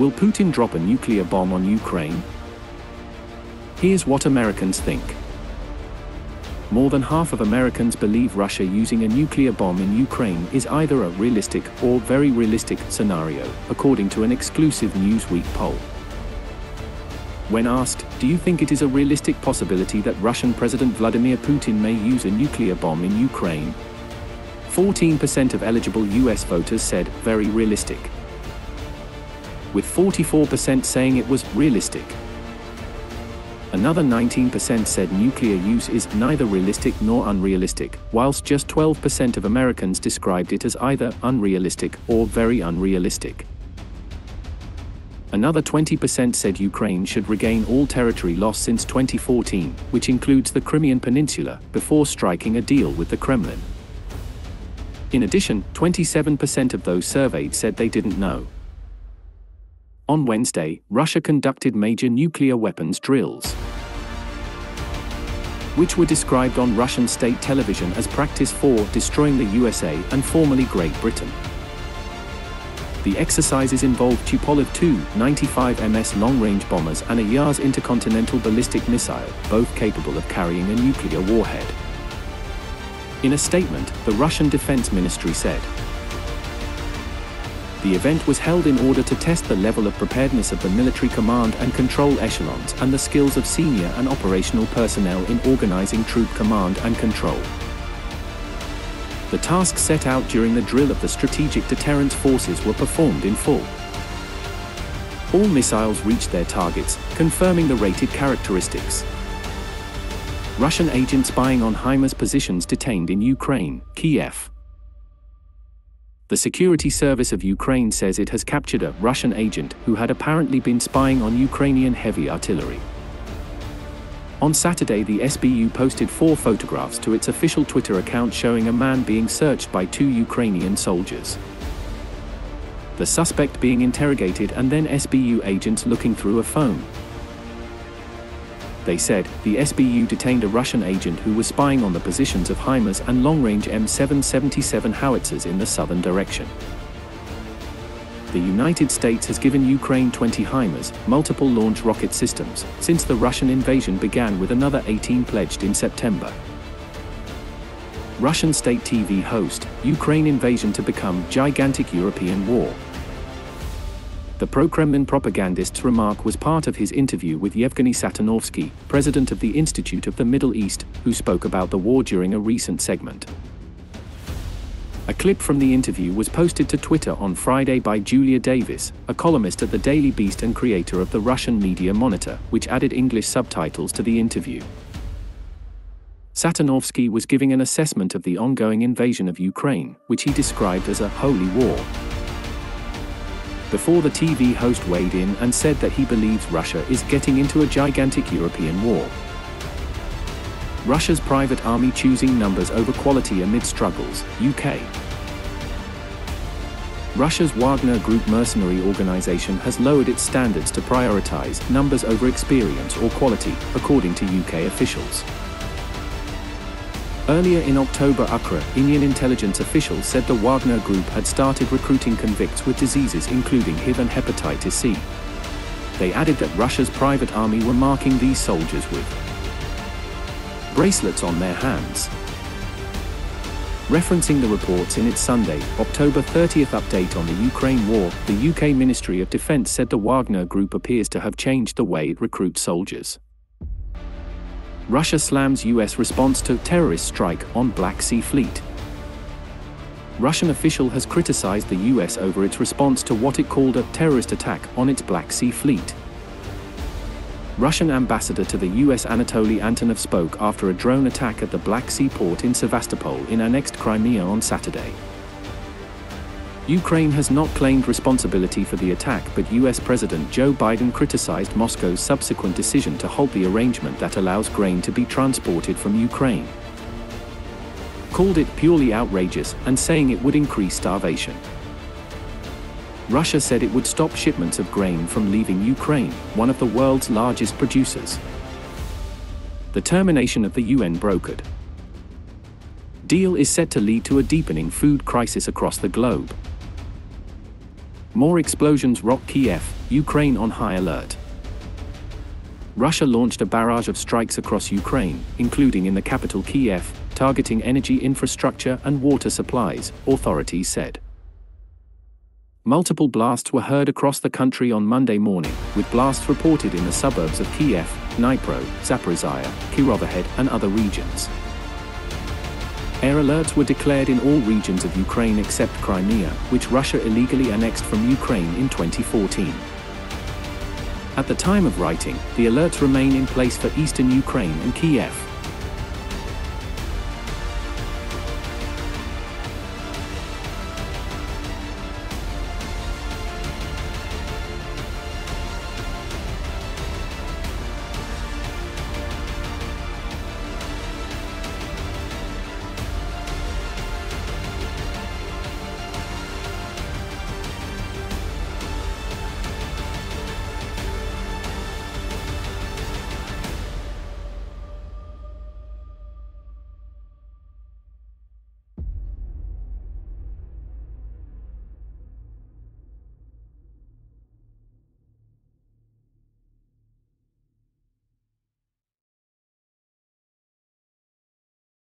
Will Putin drop a nuclear bomb on Ukraine? Here's what Americans think. More than half of Americans believe Russia using a nuclear bomb in Ukraine is either a realistic or very realistic scenario, according to an exclusive Newsweek poll. When asked, do you think it is a realistic possibility that Russian President Vladimir Putin may use a nuclear bomb in Ukraine? 14% of eligible US voters said, very realistic, with 44% saying it was realistic. Another 19% said nuclear use is neither realistic nor unrealistic, whilst just 12% of Americans described it as either unrealistic or very unrealistic. Another 20% said Ukraine should regain all territory lost since 2014, which includes the Crimean Peninsula, before striking a deal with the Kremlin. In addition, 27% of those surveyed said they didn't know. On Wednesday, Russia conducted major nuclear weapons drills, which were described on Russian state television as practice for destroying the USA and formerly Great Britain. The exercises involved Tupolev Tu-95MS long-range bombers and a Yars intercontinental ballistic missile, both capable of carrying a nuclear warhead. In a statement, the Russian Defense Ministry said, the event was held in order to test the level of preparedness of the military command and control echelons and the skills of senior and operational personnel in organizing troop command and control. The tasks set out during the drill of the Strategic Deterrence Forces were performed in full. All missiles reached their targets, confirming the rated characteristics. Russian agents spying on HIMARS positions detained in Ukraine, Kyiv. The Security Service of Ukraine says it has captured a Russian agent who had apparently been spying on Ukrainian heavy artillery. On Saturday, the SBU posted 4 photographs to its official Twitter account showing a man being searched by 2 Ukrainian soldiers. The suspect being interrogated and then SBU agents looking through a phone. They said, the SBU detained a Russian agent who was spying on the positions of HIMARS and long-range M777 howitzers in the southern direction. The United States has given Ukraine 20 HIMARS, multiple launch rocket systems, since the Russian invasion began, with another 18 pledged in September. Russian state TV host, Ukraine invasion to become gigantic European war. The pro-Kremlin propagandist's remark was part of his interview with Yevgeny Satanovsky, president of the Institute of the Middle East, who spoke about the war during a recent segment. A clip from the interview was posted to Twitter on Friday by Julia Davis, a columnist at the Daily Beast and creator of the Russian Media Monitor, which added English subtitles to the interview. Satanovsky was giving an assessment of the ongoing invasion of Ukraine, which he described as a holy war, before the TV host weighed in and said that he believes Russia is getting into a gigantic European war. Russia's private army choosing numbers over quality amid struggles, UK. Russia's Wagner Group mercenary organization has lowered its standards to prioritize numbers over experience or quality, according to UK officials. Earlier in October, Ukrainian intelligence officials said the Wagner Group had started recruiting convicts with diseases including HIV and hepatitis C. They added that Russia's private army were marking these soldiers with bracelets on their hands. Referencing the reports in its Sunday, October 30th update on the Ukraine war, the UK Ministry of Defence said the Wagner Group appears to have changed the way it recruits soldiers. Russia slams US response to terrorist strike on Black Sea Fleet. Russian official has criticized the US over its response to what it called a terrorist attack on its Black Sea Fleet. Russian ambassador to the US Anatoly Antonov spoke after a drone attack at the Black Sea port in Sevastopol in annexed Crimea on Saturday. Ukraine has not claimed responsibility for the attack, but US President Joe Biden criticized Moscow's subsequent decision to halt the arrangement that allows grain to be transported from Ukraine, called it purely outrageous, and saying it would increase starvation. Russia said it would stop shipments of grain from leaving Ukraine, one of the world's largest producers. The termination of the UN-brokered deal is set to lead to a deepening food crisis across the globe. More explosions rock Kyiv, Ukraine on high alert. Russia launched a barrage of strikes across Ukraine, including in the capital Kyiv, targeting energy infrastructure and water supplies, authorities said. Multiple blasts were heard across the country on Monday morning, with blasts reported in the suburbs of Kyiv, Dnipro, Zaporizhia, Kirovohrad and other regions. Air alerts were declared in all regions of Ukraine except Crimea, which Russia illegally annexed from Ukraine in 2014. At the time of writing, the alerts remain in place for eastern Ukraine and Kyiv.